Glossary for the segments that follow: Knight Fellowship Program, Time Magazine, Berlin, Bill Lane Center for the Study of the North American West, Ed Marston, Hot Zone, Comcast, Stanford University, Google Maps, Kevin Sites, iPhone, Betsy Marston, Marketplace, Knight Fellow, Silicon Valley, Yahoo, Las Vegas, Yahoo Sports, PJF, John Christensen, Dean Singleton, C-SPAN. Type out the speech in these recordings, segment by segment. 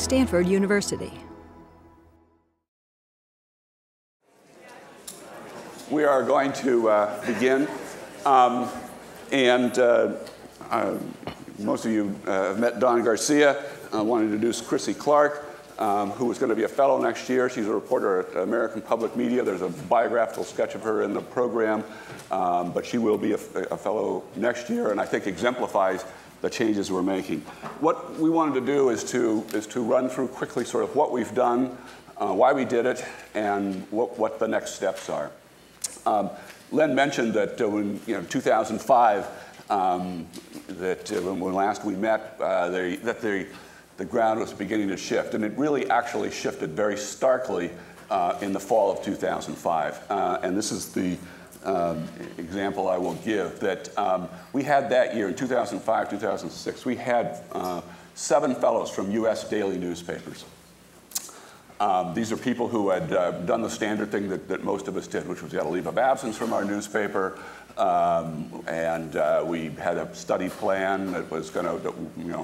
Stanford University. We are going to begin. Most of you have met Dawn Garcia. I want to introduce Krissy Clark, who is going to be a fellow next year. She's a reporter at American Public Media. There's a biographical sketch of her in the program. But she will be a fellow next year, and I think exemplifies the changes we're making. What we wanted to do is to run through quickly sort of what we've done, why we did it, and what the next steps are. Len mentioned that in 2005, that when last we met, the ground was beginning to shift. And it really actually shifted very starkly in the fall of 2005. And this is the example I will give, that we had that year, in 2005, 2006, we had 7 fellows from US daily newspapers. These are people who had done the standard thing that most of us did, which was we had a leave of absence from our newspaper, and we had a study plan that was going to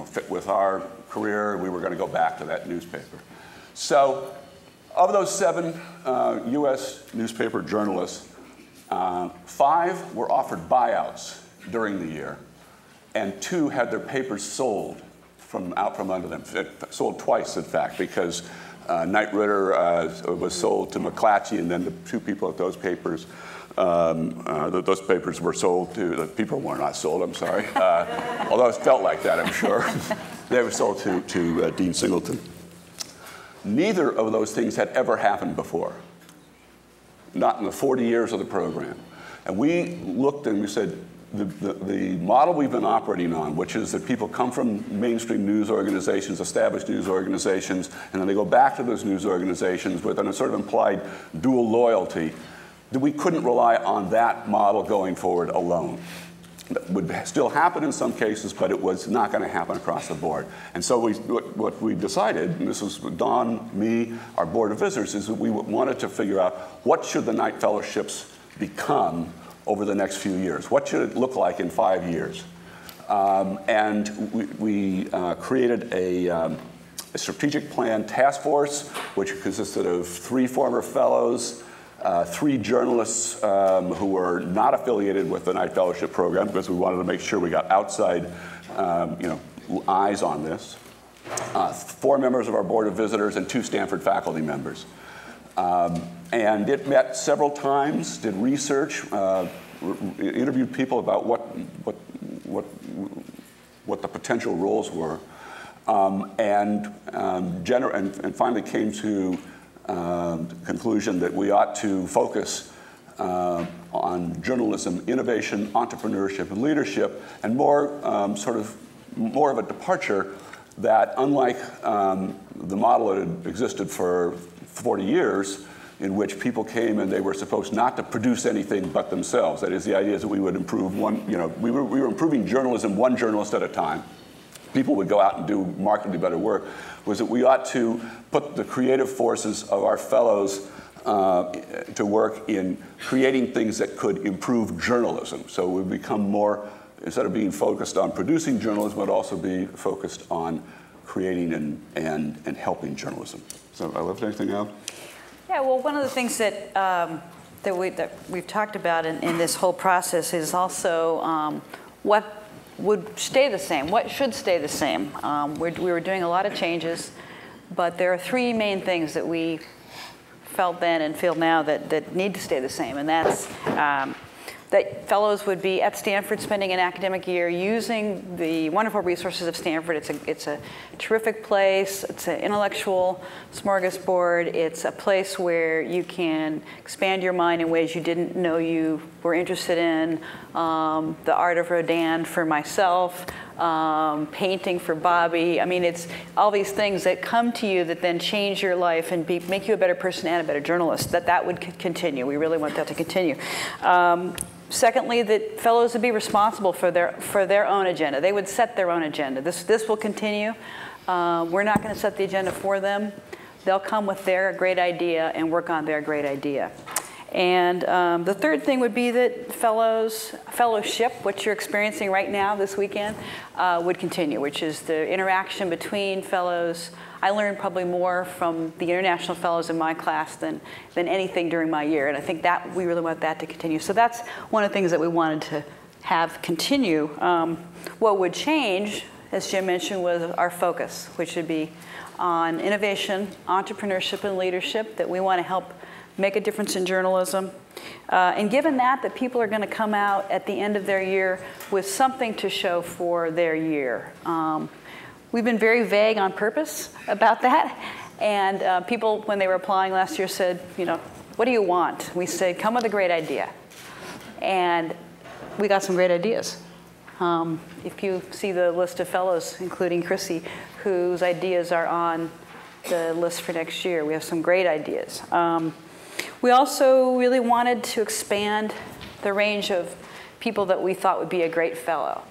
fit with our career. We were going to go back to that newspaper. So of those 7 US newspaper journalists, 5 were offered buyouts during the year, and 2 had their papers sold out from under them. Sold twice, in fact, because Knight Ritter was sold to McClatchy, and then the 2 people at those papers, those papers were sold to, the people were not sold, I'm sorry. Although it felt like that, I'm sure. They were sold to Dean Singleton. Neither of those things had ever happened before, not in the 40 years of the program. And we looked and we said, the model we've been operating on, which is that people come from mainstream news organizations, established news organizations, and then they go back to those news organizations with a sort of implied dual loyalty, that we couldn't rely on that model going forward alone. That would still happen in some cases, but it was not going to happen across the board. And so what we decided, and this was Don, me, our board of visitors, is that we wanted to figure out what should the Knight Fellowships become over the next few years. What should it look like in 5 years? And we created a strategic plan task force, which consisted of 3 former fellows, 3 journalists who were not affiliated with the Knight Fellowship program, because we wanted to make sure we got outside eyes on this, 4 members of our board of visitors, and 2 Stanford faculty members. And it met several times, did research, interviewed people about what the potential roles were, and finally came to the conclusion that we ought to focus on journalism, innovation, entrepreneurship, and leadership, and more of a departure that, unlike the model that had existed for 40 years, in which people came and they were supposed not to produce anything but themselves. That is, the idea is that we would improve we were improving journalism 1 journalist at a time. People would go out and do markedly better work. Was that we ought to put the creative forces of our fellows to work in creating things that could improve journalism. So we become more, instead of being focused on producing journalism, but also be focused on creating and helping journalism. So I left anything out? Yeah, well, one of the things that, that we've talked about in this whole process is also what would stay the same, what should stay the same. We were doing a lot of changes, but there are 3 main things that we felt then and feel now that need to stay the same, and that's that fellows would be at Stanford spending an academic year using the wonderful resources of Stanford. It's a terrific place. It's an intellectual smorgasbord. It's a place where you can expand your mind in ways you didn't know you were interested in. The art of Rodin for myself, painting for Bobby. I mean, it's all these things that come to you that then change your life and make you a better person and a better journalist. That would continue. We really want that to continue. Secondly, that fellows would be responsible for their own agenda. They would set their own agenda. This will continue. We're not going to set the agenda for them. They'll come with their great idea and work on their great idea. And the third thing would be that fellowship, what you're experiencing right now this weekend, would continue, which is the interaction between fellows. I learned probably more from the international fellows in my class than anything during my year, and I think that we really want that to continue. So that's one of the things that we wanted to have continue. What would change, as Jim mentioned, was our focus, which would be on innovation, entrepreneurship, and leadership, that we want to help make a difference in journalism. And given that people are going to come out at the end of their year with something to show for their year. We've been very vague on purpose about that. And people, when they were applying last year, said, you know, what do you want? We said, come with a great idea. And we got some great ideas. If you see the list of fellows, including Krissy, whose ideas are on the list for next year, we have some great ideas. We also really wanted to expand the range of people that we thought would be a great fellow.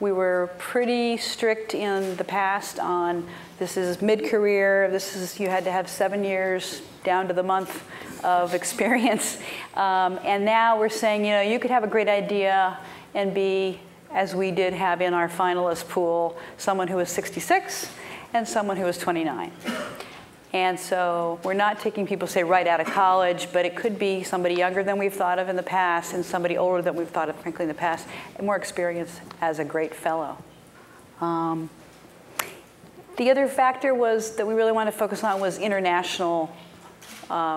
We were pretty strict in the past on this is mid-career, this is you had to have 7 years down to the month of experience. And now we're saying, you know, you could have a great idea and be, as we did have in our finalist pool, someone who was 66 and someone who was 29. And so we're not taking people, say, right out of college, but it could be somebody younger than we've thought of in the past and somebody older than we've thought of, frankly, in the past, and more experienced as a great fellow. The other factor was that we really wanted to focus on was international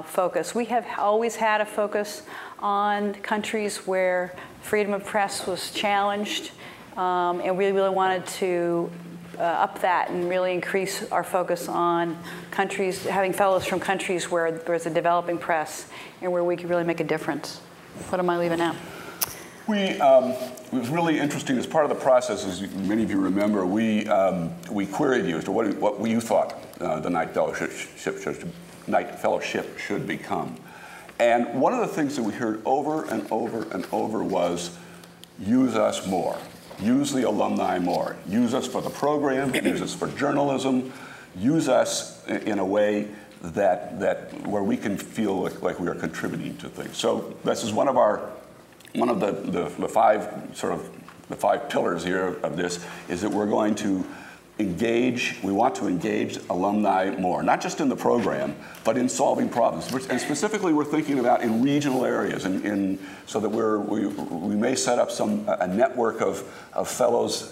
focus. We have always had a focus on countries where freedom of press was challenged, and we really wanted to up that and really increase our focus on countries, having fellows from countries where there's a developing press and where we can really make a difference. What am I leaving out? It was really interesting. As part of the process, as many of you remember, we queried you as to what you thought the Knight Fellowship should become. And one of the things that we heard over and over and over was, use us more. Use the alumni more. Use us for the program, use us for journalism, use us in a way where we can feel like we are contributing to things. So this is one of the five pillars here of this, is that we're going to engage, we want to engage alumni more, not just in the program, but in solving problems. And specifically, we're thinking about in regional areas, so that we may set up a network of fellows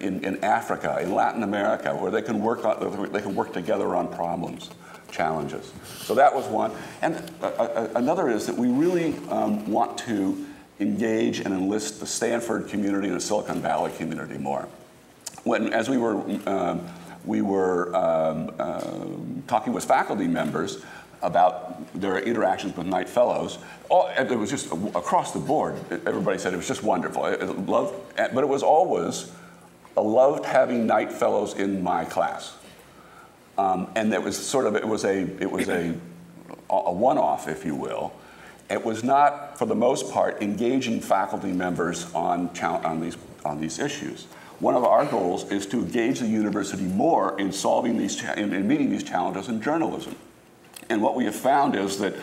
in Africa, in Latin America, where they can work together on problems, challenges. So that was one. And another is that we really want to engage and enlist the Stanford community and the Silicon Valley community more. As we were talking with faculty members about their interactions with Knight Fellows, it was just across the board. Everybody said it was just wonderful. But it was always, I loved having Knight Fellows in my class, and that was sort of it was a one-off, if you will. It was not, for the most part, engaging faculty members on these issues. One of our goals is to engage the university more in solving these in meeting these challenges in journalism. And what we have found is that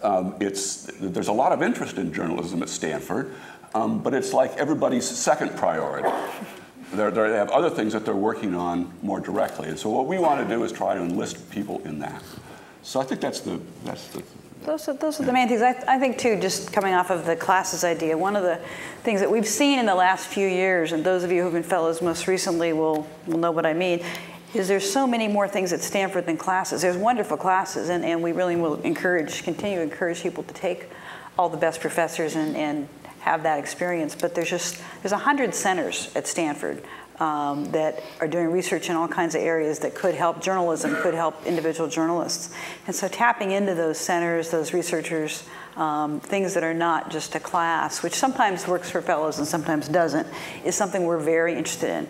there's a lot of interest in journalism at Stanford, but it's like everybody's second priority. They have other things that they're working on more directly. And so what we want to do is try to enlist people in that. So I think those are the main things. I think, too, just coming off of the classes idea, one of the things that we've seen in the last few years, and those of you who have been fellows most recently will know what I mean, is there's so many more things at Stanford than classes. There's wonderful classes, and we really will continue to encourage people to take all the best professors and have that experience. But there's 100 centers at Stanford that are doing research in all kinds of areas that could help journalism, could help individual journalists. And so tapping into those centers, those researchers, things that are not just a class, which sometimes works for fellows and sometimes doesn't, is something we're very interested in,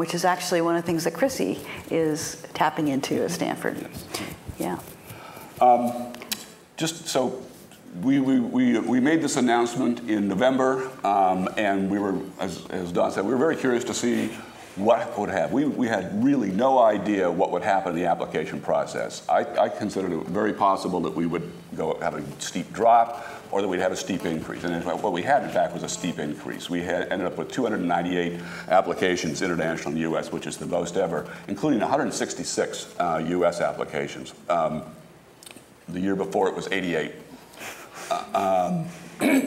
which is actually one of the things that Krissy is tapping into at Stanford. Yeah. We made this announcement in November, and we were, as Dawn said, we were very curious to see what would happen. We had really no idea what would happen in the application process. I considered it very possible that we would go have a steep drop, or that we'd have a steep increase. And what we had, in fact, was a steep increase. We had ended up with 298 applications, international and U.S., which is the most ever, including 166 U.S. applications. The year before, it was 88.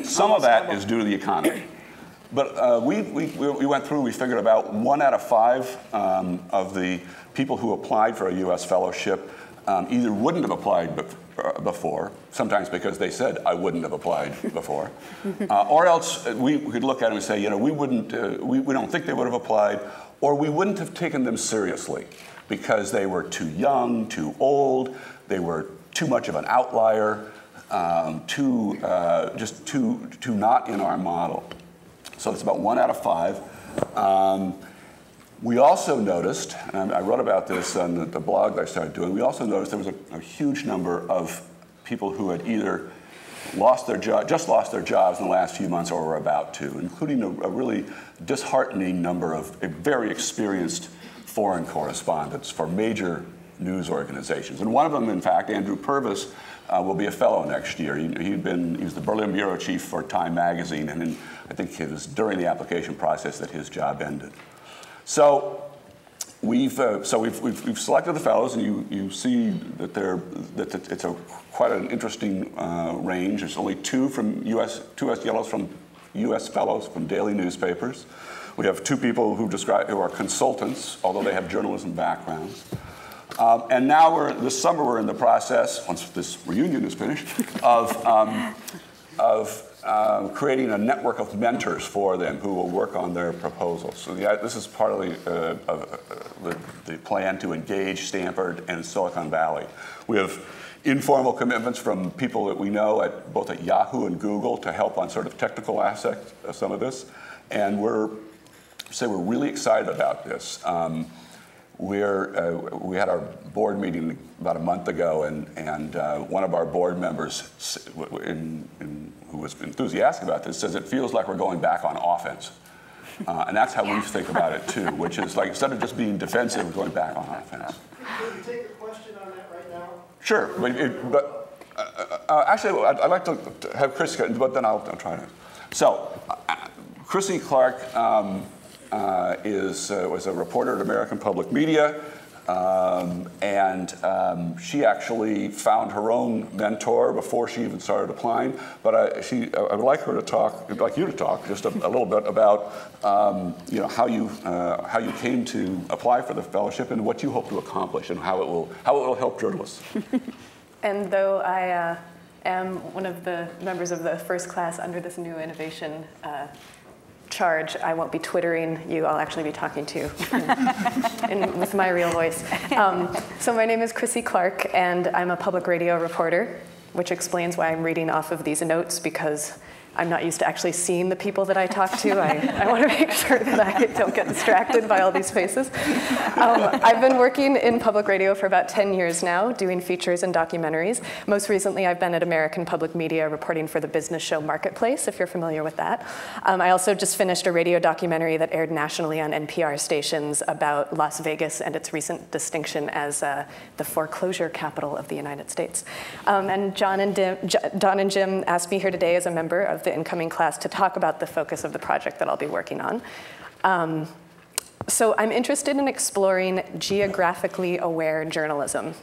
Some of that is due to the economy. But we went through, we figured about 1 out of 5 of the people who applied for a U.S. fellowship either wouldn't have applied before, sometimes because they said, I wouldn't have applied before, or else we could look at them and say, you know, we don't think they would have applied, or we wouldn't have taken them seriously because they were too young, too old, they were too much of an outlier, just too not in our model. So it's about 1 out of 5. We also noticed, and I wrote about this on the blog that I started doing, we also noticed there was a huge number of people who had either lost their job, just lost their jobs in the last few months or were about to, including a really disheartening number of very experienced foreign correspondents for major news organizations. And one of them, in fact, Andrew Purvis, will be a fellow next year. He was the Berlin bureau chief for Time Magazine, and I think it was during the application process that his job ended. So we've selected the fellows, and you see that it's quite an interesting range. There's only 2 from U.S. U.S. fellows from daily newspapers. We have 2 people who are consultants, although they have journalism backgrounds. And now this summer we're in the process, once this reunion is finished, of creating a network of mentors for them who will work on their proposals. So this is part of the plan to engage Stanford and Silicon Valley. We have informal commitments from people that we know both at Yahoo and Google to help on sort of technical aspects of some of this. And we're really excited about this. We had our board meeting about a month ago, and one of our board members who was enthusiastic about this says it feels like we're going back on offense. And that's how we think about it, too, which is like instead of just being defensive, we're going back on offense. Could we take a question on that right now? Sure. But actually, I'd like to have Chris, but then I'll try to. So Krissy Clark was a reporter at American Public Media, and she actually found her own mentor before she even started applying. But I would like her to talk, I'd like you to talk just a little bit about you know, how you came to apply for the fellowship and what you hope to accomplish and how it will help journalists. And though I am one of the members of the first class under this new innovation charge, I won't be twittering you. I'll actually be talking to you with my real voice. So my name is Krissy Clark, and I'm a public radio reporter, which explains why I'm reading off of these notes, because I'm not used to actually seeing the people that I talk to. I want to make sure that I don't get distracted by all these faces. I've been working in public radio for about 10 years now, doing features and documentaries. Most recently, I've been at American Public Media reporting for the business show Marketplace, if you're familiar with that. I also just finished a radio documentary that aired nationally on NPR stations about Las Vegas and its recent distinction as the foreclosure capital of the United States. And Don and Jim asked me here today as a member of the incoming class to talk about the focus of the project that I'll be working on. So I'm interested in exploring geographically aware journalism,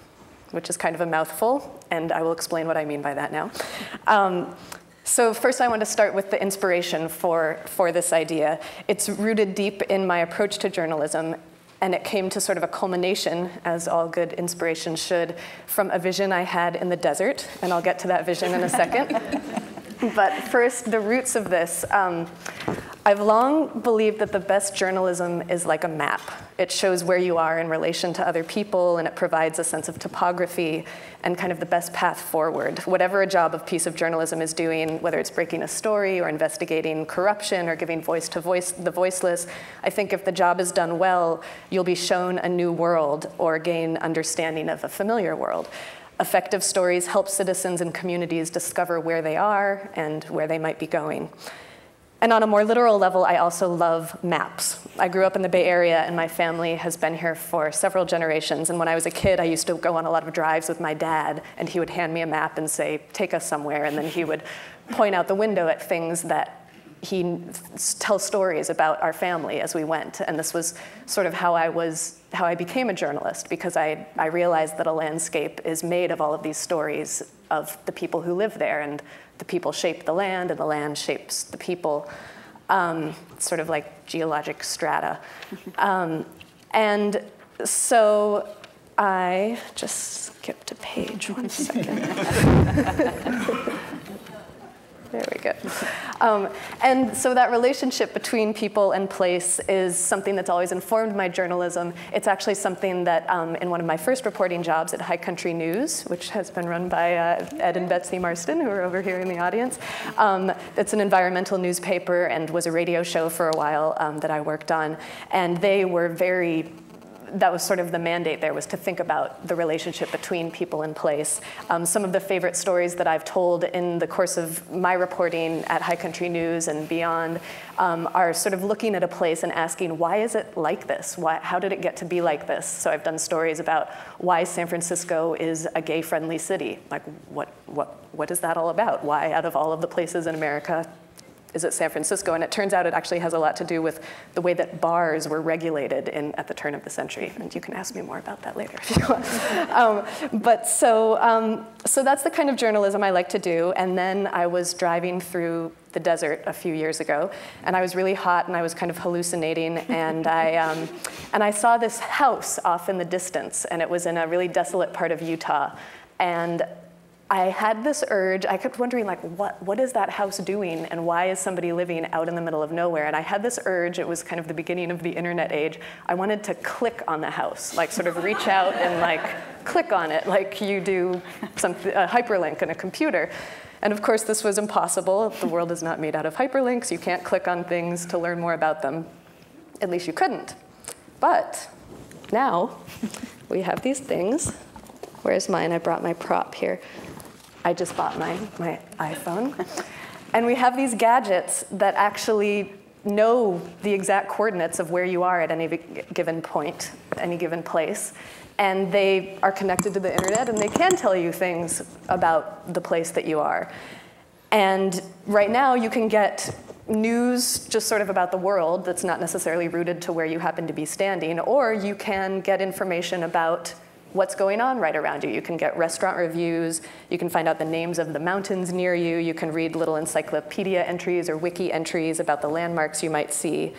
which is kind of a mouthful, and I will explain what I mean by that now. So first, I want to start with the inspiration for this idea. It's rooted deep in my approach to journalism, and it came to sort of a culmination, as all good inspiration should, from a vision I had in the desert, and I'll get to that vision in a second. But first, the roots of this. I've long believed that the best journalism is like a map. It shows where you are in relation to other people, and it provides a sense of topography and kind of the best path forward. Whatever a job of piece of journalism is doing, whether it's breaking a story or investigating corruption or giving voice to the voiceless, I think if the job is done well, you'll be shown a new world or gain understanding of a familiar world. Effective stories help citizens and communities discover where they are and where they might be going. And on a more literal level, I also love maps. I grew up in the Bay Area, and my family has been here for several generations. And when I was a kid, I used to go on a lot of drives with my dad, and he would hand me a map and say, take us somewhere. And then he would point out the window at things that he tells stories about our family as we went. And this was sort of how I became a journalist, because I realized that a landscape is made of all of these stories of the people who live there. And the people shape the land, and the land shapes the people, sort of like geologic strata. And so I just skipped a page, one second. There we go. And so that relationship between people and place is something that's always informed my journalism. It's actually something that in one of my first reporting jobs at High Country News, which has been run by Ed and Betsy Marston, who are over here in the audience. It's an environmental newspaper and was a radio show for a while that I worked on. And they were very, that was sort of the mandate there, was to think about the relationship between people and place. Some of the favorite stories that I've told in the course of my reporting at High Country News and beyond are sort of looking at a place and asking, why is it like this? How did it get to be like this? So I've done stories about why San Francisco is a gay-friendly city. Like, what is that all about? Why, out of all of the places in America, is at San Francisco? And it turns out it actually has a lot to do with the way that bars were regulated at the turn of the century. And you can ask me more about that later if you want. So that's the kind of journalism I like to do. And then I was driving through the desert a few years ago, and I was really hot, and I was kind of hallucinating, and I saw this house off in the distance, and it was in a really desolate part of Utah. And I had this urge. I kept wondering, like, what is that house doing, and why is somebody living out in the middle of nowhere? And I had this urge. It was kind of the beginning of the internet age. I wanted to click on the house, like sort of reach out and like click on it, like you do a hyperlink in a computer. And of course, this was impossible. The world is not made out of hyperlinks. You can't click on things to learn more about them. At least you couldn't. But now we have these things. Where's mine? I brought my prop here. I just bought my iPhone. And we have these gadgets that actually know the exact coordinates of where you are at any given point, any given place. And they are connected to the internet, and they can tell you things about the place that you are. And right now, you can get news just sort of about the world that's not necessarily rooted to where you happen to be standing, or you can get information about what's going on right around you. You can get restaurant reviews. You can find out the names of the mountains near you. You can read little encyclopedia entries or wiki entries about the landmarks you might see.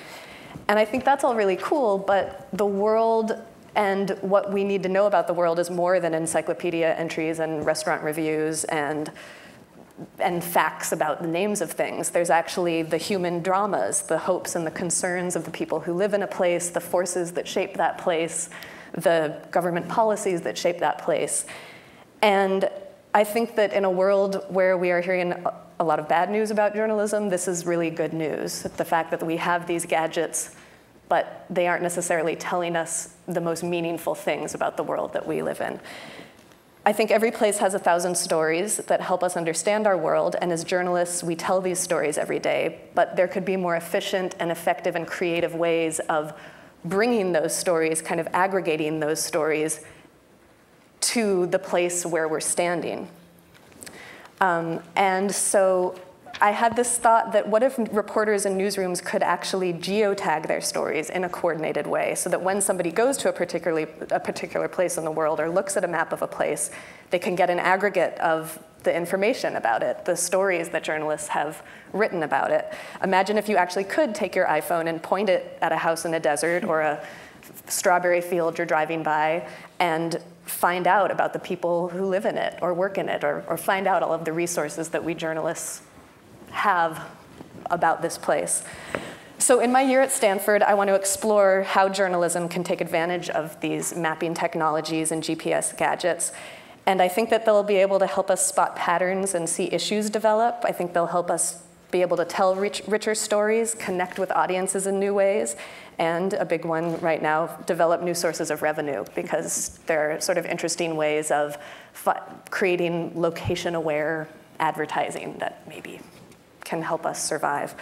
And I think that's all really cool, but the world and what we need to know about the world is more than encyclopedia entries and restaurant reviews and facts about the names of things. There's actually the human dramas, the hopes and the concerns of the people who live in a place, the forces that shape that place, the government policies that shape that place. And I think that in a world where we are hearing a lot of bad news about journalism, this is really good news. The fact that we have these gadgets, but they aren't necessarily telling us the most meaningful things about the world that we live in. I think every place has 1,000 stories that help us understand our world. And as journalists, we tell these stories every day. But there could be more efficient and effective and creative ways of bringing those stories, kind of aggregating those stories to the place where we're standing. And so I had this thought that what if reporters in newsrooms could actually geotag their stories in a coordinated way, so that when somebody goes to a particular place in the world or looks at a map of a place, they can get an aggregate of the information about it, the stories that journalists have written about it. Imagine if you actually could take your iPhone and point it at a house in a desert or a strawberry field you're driving by and find out about the people who live in it or work in it, or find out all of the resources that we journalists have about this place. So in my year at Stanford, I want to explore how journalism can take advantage of these mapping technologies and GPS gadgets. And I think that they'll be able to help us spot patterns and see issues develop. I think they'll help us be able to tell richer stories, connect with audiences in new ways, and a big one right now, develop new sources of revenue, because there are sort of interesting ways of creating location-aware advertising that maybe can help us survive.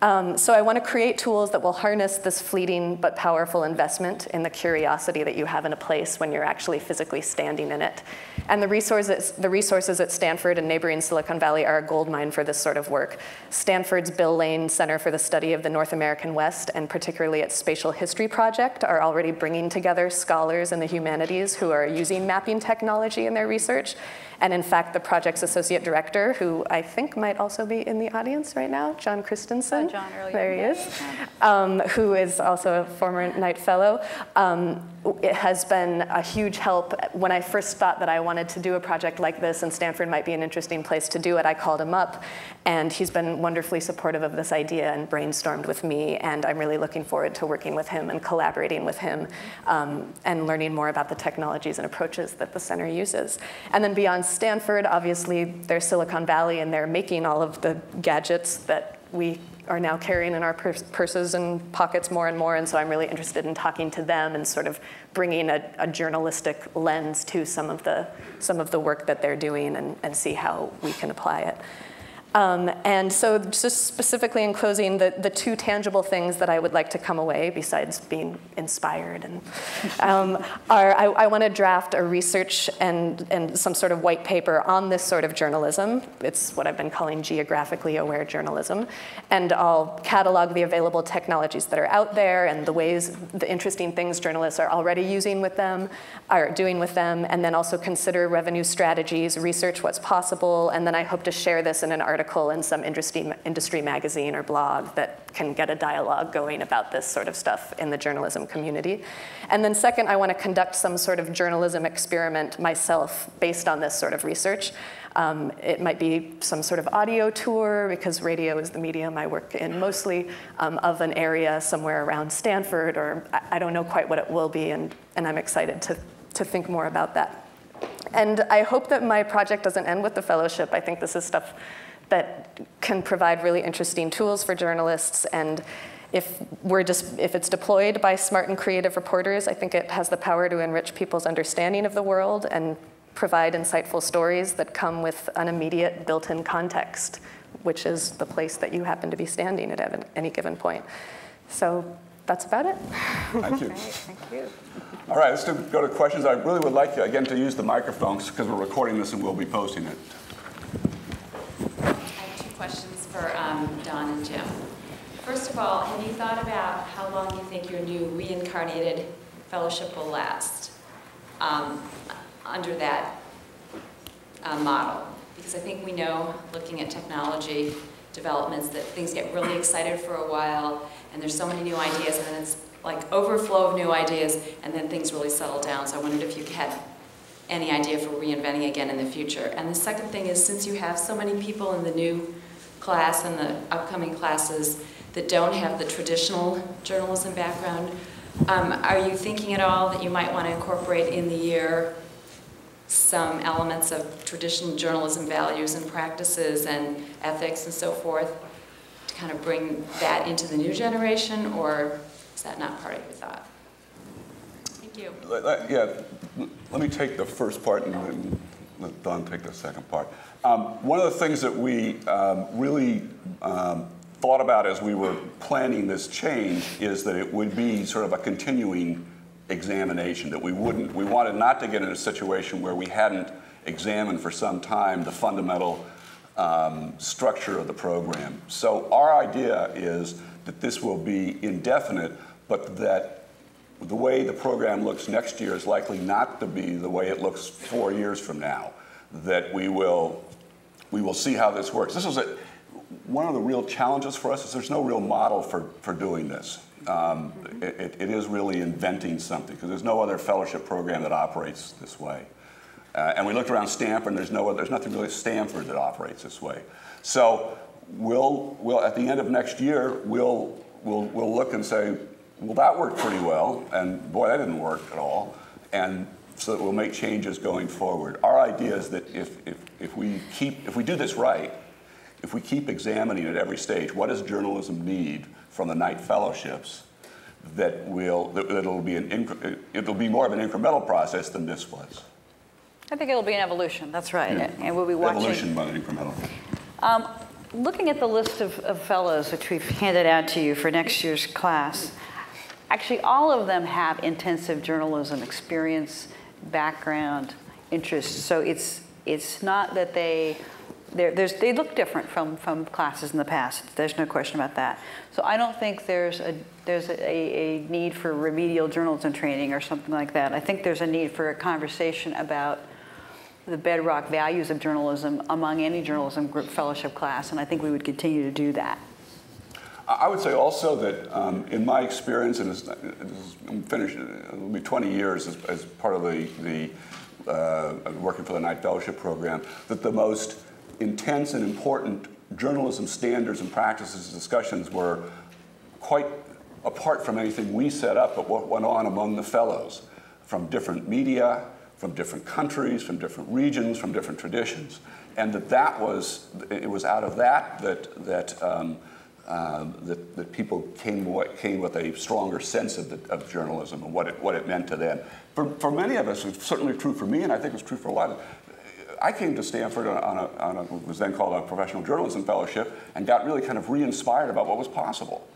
So I want to create tools that will harness this fleeting but powerful investment in the curiosity that you have in a place when you're actually physically standing in it. And the resources at Stanford and neighboring Silicon Valley are a goldmine for this sort of work. Stanford's Bill Lane Center for the Study of the North American West, and particularly its Spatial History Project, are already bringing together scholars in the humanities who are using mapping technology in their research. And in fact, the project's associate director, who I think might also be in the audience right now, John Christensen. John earlier. There he is. Who is also a former Knight Fellow. It has been a huge help. When I first thought that I wanted to do a project like this and Stanford might be an interesting place to do it, I called him up. And he's been wonderfully supportive of this idea and brainstormed with me. And I'm really looking forward to working with him and collaborating with him and learning more about the technologies and approaches that the center uses. And then beyond Stanford, obviously, they're Silicon Valley, and they're making all of the gadgets that we are now carrying in our purses and pockets more and more. And so I'm really interested in talking to them and sort of bringing a journalistic lens to some of the work that they're doing and see how we can apply it. And so just specifically in closing, the two tangible things that I would like to come away, besides being inspired, and, are I want to draft a research and some sort of white paper on this sort of journalism. It's what I've been calling geographically aware journalism. And I'll catalog the available technologies that are out there and the ways, the interesting things journalists are already doing with them, and then also consider revenue strategies, research what's possible, and then I hope to share this in an article in some industry magazine or blog that can get a dialogue going about this sort of stuff in the journalism community. And then second, I want to conduct some sort of journalism experiment myself based on this sort of research. It might be some sort of audio tour, because radio is the medium I work in mostly, of an area somewhere around Stanford, or I don't know quite what it will be, and I'm excited to think more about that. And I hope that my project doesn't end with the fellowship. I think this is stuff that can provide really interesting tools for journalists. And if it's deployed by smart and creative reporters, I think it has the power to enrich people's understanding of the world and provide insightful stories that come with an immediate built-in context, which is the place that you happen to be standing at any given point. So that's about it. Thank you. Great, thank you. All right, let's go to questions. I really would like you, again, to use the microphones, because we're recording this and we'll be posting it. Questions for Dawn and Jim. First of all, have you thought about how long you think your new reincarnated fellowship will last under that model? Because I think we know, looking at technology developments, that things get really excited for a while, and there's so many new ideas, and then it's like overflow of new ideas, and then things really settle down. So I wondered if you had any idea for reinventing again in the future. And the second thing is, since you have so many people in the new class and the upcoming classes that don't have the traditional journalism background, are you thinking at all that you might want to incorporate in the year some elements of traditional journalism values and practices and ethics and so forth to kind of bring that into the new generation, or is that not part of your thought? Thank you. Yeah. Let me take the first part and then let Dawn take the second part. One of the things that we really thought about as we were planning this change is that it would be sort of a continuing examination, that we wanted not to get in a situation where we hadn't examined for some time the fundamental structure of the program. So our idea is that this will be indefinite, but that the way the program looks next year is likely not to be the way it looks 4 years from now, that we will see how this works. This is one of the real challenges for us, is there's no real model for doing this. It is really inventing something, because there's no other fellowship program that operates this way. And we looked around Stanford, and there's nothing really at Stanford that operates this way. So we'll at the end of next year, we'll look and say, well, that worked pretty well, and boy, that didn't work at all. And so we'll make changes going forward. Our idea is that if we do this right, if we keep examining at every stage, what does journalism need from the Knight Fellowships, it'll be more of an incremental process than this was. I think it'll be an evolution. That's right, yeah. And we'll be watching. Evolution, but an incremental. looking at the list of fellows which we've handed out to you for next year's class, actually all of them have intensive journalism experience, background, interests. So it's not that they look different from classes in the past. There's no question about that. So I don't think there's a need for remedial journalism training or something like that. I think there's a need for a conversation about the bedrock values of journalism among any journalism group fellowship class, and I think we would continue to do that. I would say also that in my experience, and I'm finished, it'll be 20 years as part of the working for the Knight Fellowship Program, that the most intense and important journalism standards and practices and discussions were quite apart from anything we set up, but what went on among the fellows from different media, from different countries, from different regions, from different traditions, and it was out of that people came with a stronger sense of journalism and what it meant to them. For many of us, it's certainly true for me, and I think it's true for a lot of. I came to Stanford on what was then called a professional journalism fellowship, and got really kind of re-inspired about what was possible.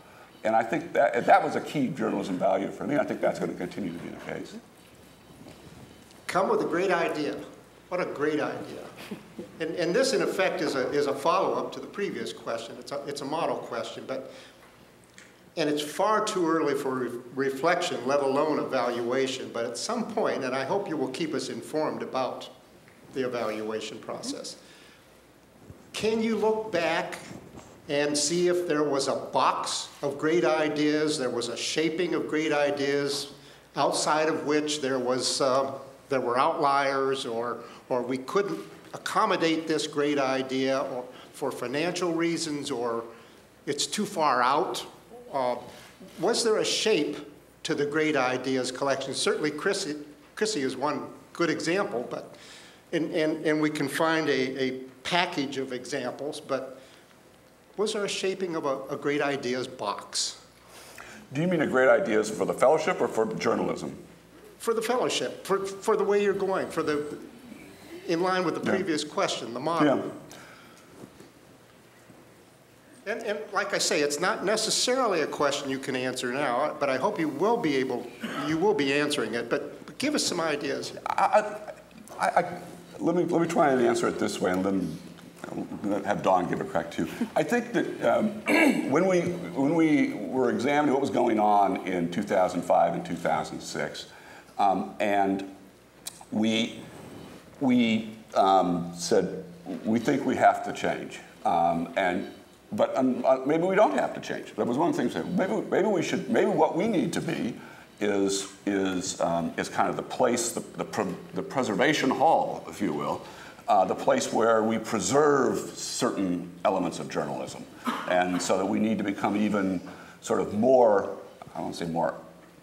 And I think that was a key journalism value for me. I think that's going to continue to be the case. Come with a great idea. What a great idea. And this, in effect, is a follow-up to the previous question. It's a model question, and it's far too early for reflection, let alone evaluation. But at some point, and I hope you will keep us informed about the evaluation process, can you look back and see if there was a box of great ideas, there was a shaping of great ideas, outside of which there were outliers, or we couldn't accommodate this great idea, or for financial reasons, or it's too far out? Was there a shape to the great ideas collection? Certainly Krissy is one good example, but and we can find a package of examples, but was there a shaping of a great ideas box? Do you mean a great ideas for the fellowship or for journalism? For the fellowship, for the way you're going, in line with the previous question, the model. Yeah. And like I say, it's not necessarily a question you can answer now, but I hope you will be answering it. But give us some ideas. Let me try and answer it this way, and then have Dawn give a crack too. I think that when we were examining what was going on in 2005 and 2006. And we said, we think we have to change. Maybe we don't have to change. That was one thing. Maybe we should. Maybe what we need to be is kind of the place, the preservation hall, if you will, the place where we preserve certain elements of journalism, and so that we need to become even sort of more. I don't want to say more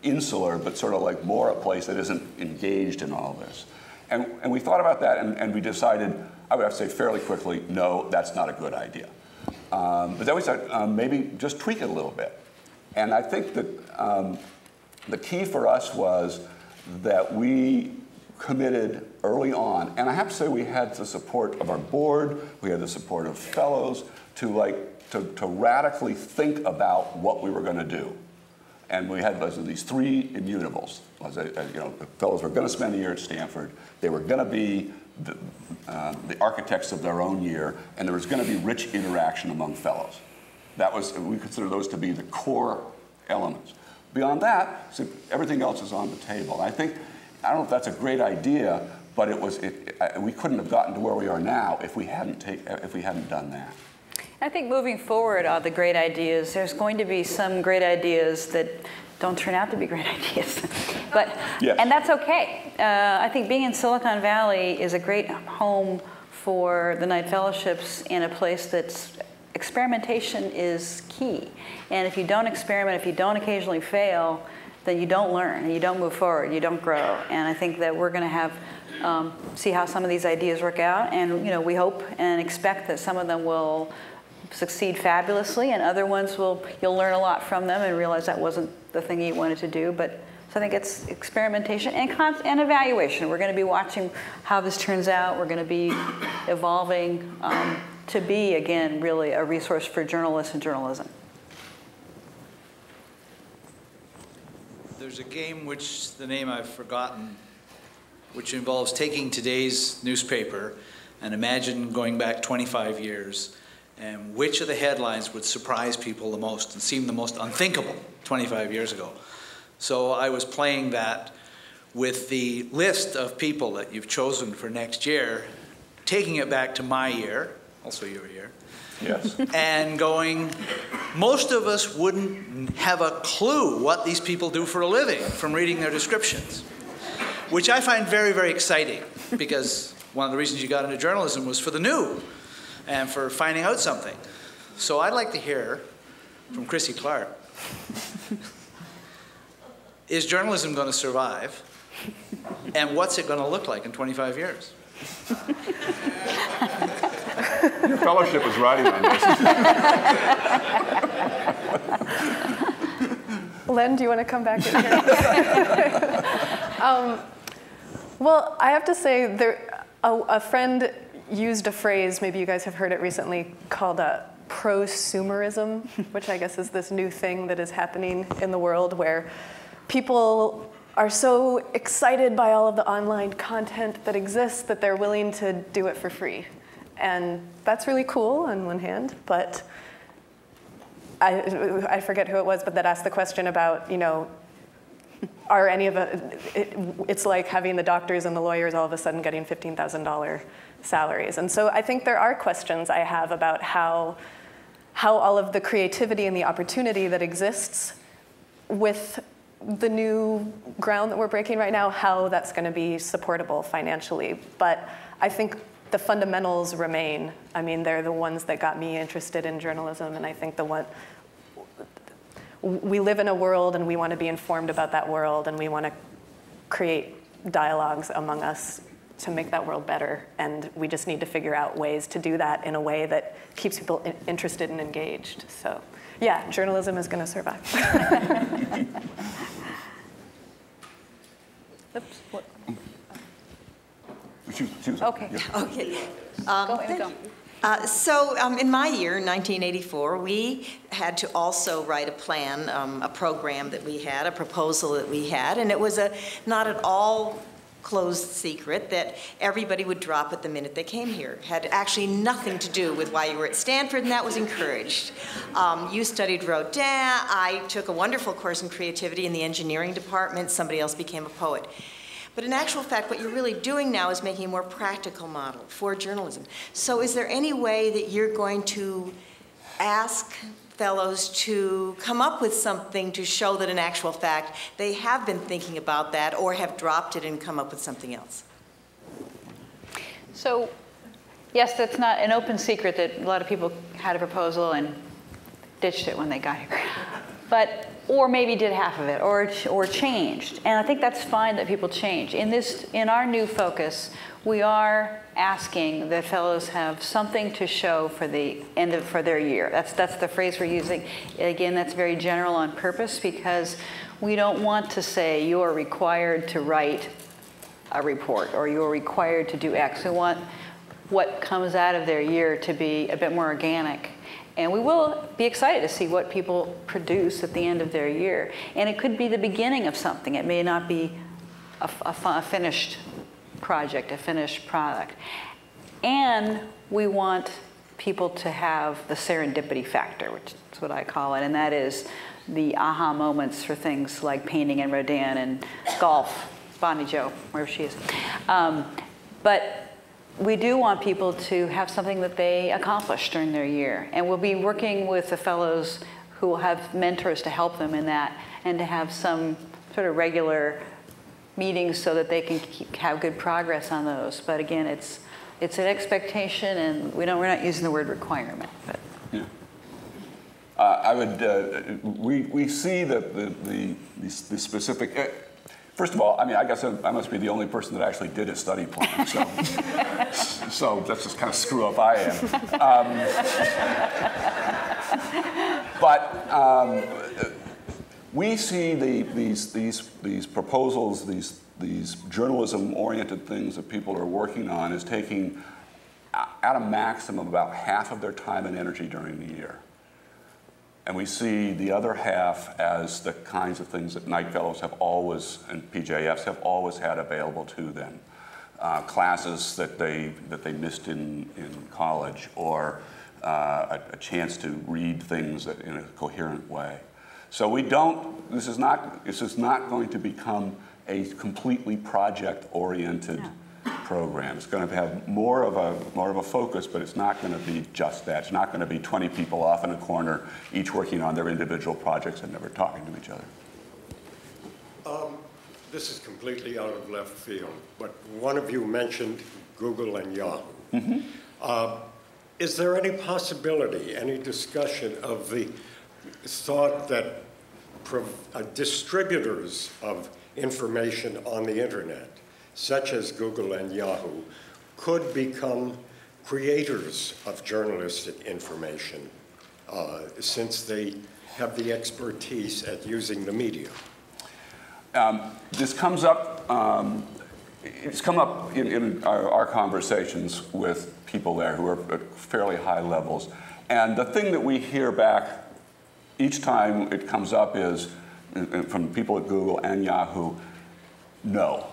insular, but sort of like more a place that isn't engaged in all this. And we thought about that, and we decided, I would have to say fairly quickly, no, that's not a good idea. But then we said, maybe just tweak it a little bit. And I think that the key for us was that we committed early on, and I have to say we had the support of our board, we had the support of fellows, to radically think about what we were going to do. And we had these three immutables. The fellows were going to spend a year at Stanford. They were going to be the architects of their own year, and there was going to be rich interaction among fellows. We consider those to be the core elements. Beyond that, so everything else is on the table. I don't know if that's a great idea, but we couldn't have gotten to where we are now if we hadn't done that. I think moving forward are the great ideas. There's going to be some great ideas that don't turn out to be great ideas. And that's okay. I think being in Silicon Valley is a great home for the Knight Fellowships, and a place that's experimentation is key. And if you don't experiment, if you don't occasionally fail, then you don't learn, and you don't move forward, you don't grow. And I think that we're going to have see how some of these ideas work out, and we hope and expect that some of them will succeed fabulously, and other ones you'll learn a lot from them and realize that wasn't the thing you wanted to do. But so I think it's experimentation and evaluation. We're going to be watching how this turns out. We're going to be evolving to be, again, really a resource for journalists and journalism. There's a game which, the name I've forgotten, which involves taking today's newspaper and imagine going back 25 years and which of the headlines would surprise people the most and seem the most unthinkable 25 years ago. So I was playing that with the list of people that you've chosen for next year, taking it back to my year, also your year, yes, and going, most of us wouldn't have a clue what these people do for a living from reading their descriptions, which I find very, very exciting, because one of the reasons you got into journalism was for the new and for finding out something. So I'd like to hear from Krissy Clark, is journalism going to survive? And what's it going to look like in 25 years? Your fellowship is riding on this. Len, do you want to come back in here? Well, I have to say, there, a friend used a phrase, maybe you guys have heard it recently, called prosumerism, which I guess is this new thing that is happening in the world where people are so excited by all of the online content that exists that they're willing to do it for free. And that's really cool on one hand, but I forget who it was, but that asked the question about, you know, are any of it's like having the doctors and the lawyers all of a sudden getting $15,000 salaries. And so I think there are questions I have about how all of the creativity and the opportunity that exists with the new ground that we're breaking right now, how that's going to be supportable financially. But I think the fundamentals remain. I mean, they're the ones that got me interested in journalism, and I think the one, we live in a world and we want to be informed about that world, and we want to create dialogues among us to make that world better. And we just need to figure out ways to do that in a way that keeps people interested and engaged. So yeah, journalism is going to survive. Oops, what? She was OK. Yeah. OK. Go. In my year, 1984, we had to also write a plan, a program that we had, a proposal that we had. And it was a not at all closed secret that everybody would drop at the minute they came here. Had actually nothing to do with why you were at Stanford, and that was encouraged. You studied Rodin. I took a wonderful course in creativity in the engineering department. Somebody else became a poet. But in actual fact, what you're really doing now is making a more practical model for journalism. So is there any way that you're going to ask fellows to come up with something to show that in actual fact they have been thinking about that or have dropped it and come up with something else? So yes, that's not an open secret that a lot of people had a proposal and ditched it when they got here. But or maybe did half of it, or changed. And I think that's fine that people change. In our new focus, we are asking that fellows have something to show for the end of for their year. That's the phrase we're using. Again, that's very general on purpose, because we don't want to say you are required to write a report or you're required to do X. We want what comes out of their year to be a bit more organic. And we will be excited to see what people produce at the end of their year. And it could be the beginning of something. It may not be a finished project, a finished product. And we want people to have the serendipity factor, which is what I call it. And that is the aha moments for things like painting and Rodin and golf, Bonnie Jo, wherever she is. But we do want people to have something that they accomplish during their year. And we'll be working with the fellows who will have mentors to help them in that, and to have some sort of regular meetings so that they can have good progress on those. But again, it's an expectation, and we're not using the word requirement. But. Yeah. We see that the specific, first of all, I mean, I guess I must be the only person that actually did a study plan, so, so that's just kind of screw up I am. We see these proposals, these journalism-oriented things that people are working on as taking at a maximum about half of their time and energy during the year. And we see the other half as the kinds of things that Knight Fellows have always, and PJFs have always had available to them. Classes that they missed in college, or a chance to read things that, in a coherent way. So we don't, this is not going to become a completely project-oriented program. It's going to have more of a focus, but it's not going to be just that. It's not going to be 20 people off in a corner, each working on their individual projects and never talking to each other. This is completely out of left field, but one of you mentioned Google and Yahoo. Mm-hmm. Is there any possibility, any discussion of the thought that distributors of information on the internet, such as Google and Yahoo, could become creators of journalistic information since they have the expertise at using the media? This comes up, it's come up in our conversations with people there who are at fairly high levels. And the thing that we hear back each time it comes up is, from people at Google and Yahoo, no,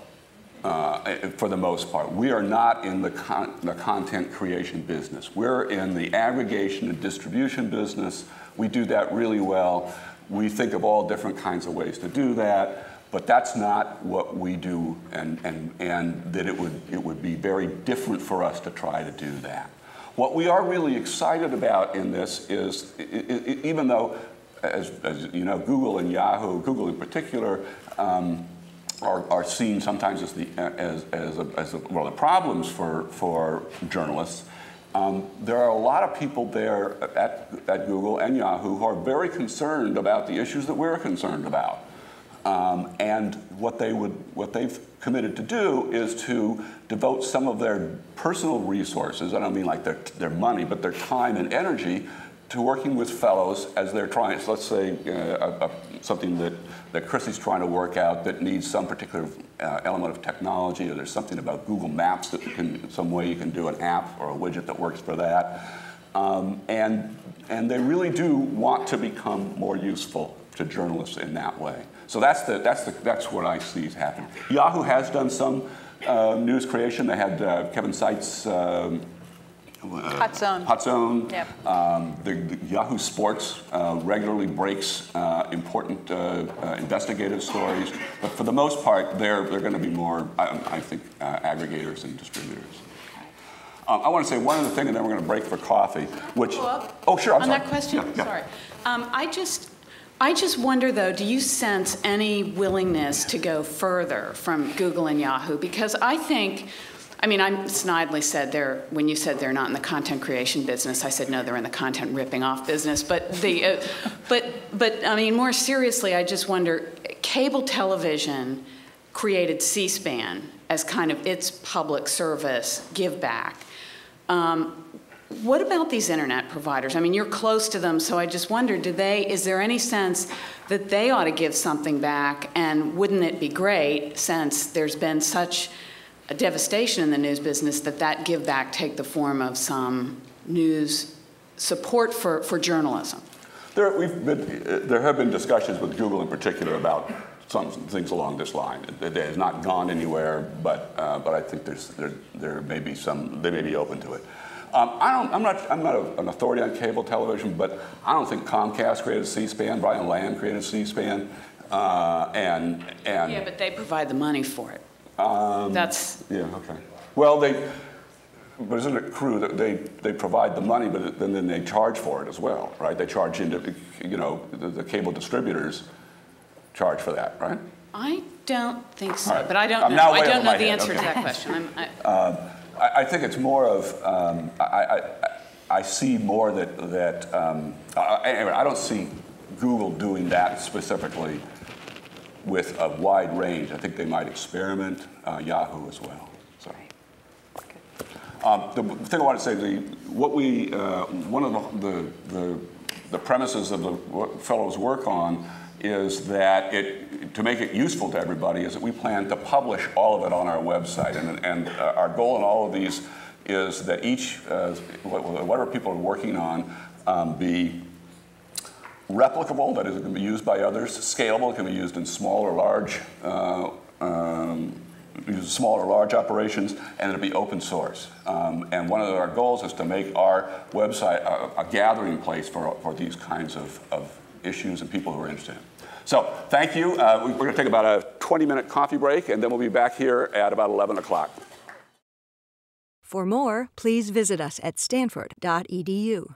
for the most part. We are not in the content creation business. We're in the aggregation and distribution business. We do that really well. We think of all different kinds of ways to do that. But that's not what we do, and that it would be very different for us to try to do that. What we are really excited about in this is, even though, as you know, Google and Yahoo, Google in particular, are seen sometimes as the problems for journalists. There are a lot of people there at Google and Yahoo who are very concerned about the issues that we're concerned about. And what they've committed to do is to devote some of their personal resources, I don't mean like their money, but their time and energy, to working with fellows as they're trying, so let's say something that Krissy's trying to work out that needs some particular element of technology, or there's something about Google Maps that can, some way you can do an app or a widget that works for that. And they really do want to become more useful to journalists in that way. So that's what I see happen. Yahoo has done some news creation. They had Kevin Sites, Hot Zone. Hot Zone. Yep. The Yahoo Sports regularly breaks important investigative stories, but for the most part, they're going to be more, I think, aggregators and distributors. I want to say one other thing, and then we're going to break for coffee. Which? Oh, sure. I'm on sorry. That question, yeah, yeah. Sorry. I just wonder, though, do you sense any willingness to go further from Google and Yahoo? Because I think, I mean, I snidely said they're, when you said they're not in the content creation business, I said, no, they're in the content ripping off business. But, I mean, more seriously, I just wonder, cable television created C-SPAN as kind of its public service give back. What about these internet providers? I mean, you're close to them, so I just wonder, is there any sense that they ought to give something back? And wouldn't it be great, since there's been such a devastation in the news business, that that give back take the form of some news support for journalism? There have been discussions with Google in particular about some things along this line. It has not gone anywhere, but I think there may be some, they may be open to it. I'm not an authority on cable television, but I don't think Comcast created C-SPAN. Brian Lamb created C-SPAN, and yeah, but they provide the money for it. That's yeah, okay. Well, but isn't it true that they provide the money, but then they charge for it as well, right? They charge into, you know, the cable distributors charge for that, right? I don't think so, right. But I don't know. I don't know the answer to that question. I think it's more of, I see more anyway, I don't see Google doing that specifically with a wide range. I think they might experiment, Yahoo as well. So. The thing I want to say, one of the premises of what fellows work on is that to make it useful to everybody, is that we plan to publish all of it on our website. And our goal in all of these is that each, whatever people are working on, be replicable, that is, it can be used by others, scalable, it can be used in small or large, operations, and it'll be open source. And one of our goals is to make our website a gathering place for these kinds of issues and people who are interested in. So thank you. We're going to take about a 20-minute coffee break, and then we'll be back here at about 11 o'clock. For more, please visit us at stanford.edu.